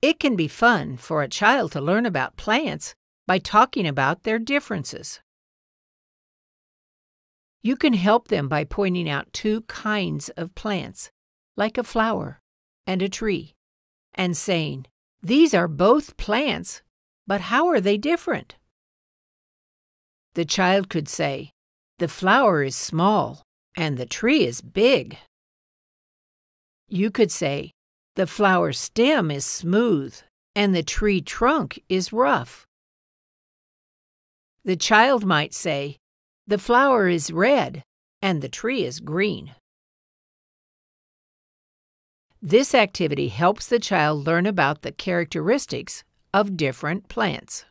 It can be fun for a child to learn about plants by talking about their differences. You can help them by pointing out two kinds of plants, like a flower and a tree, and saying, "These are both plants, but how are they different?" The child could say, "The flower is small and the tree is big." You could say, "The flower stem is smooth and the tree trunk is rough." The child might say, "The flower is red and the tree is green." This activity helps the child learn about the characteristics of different plants.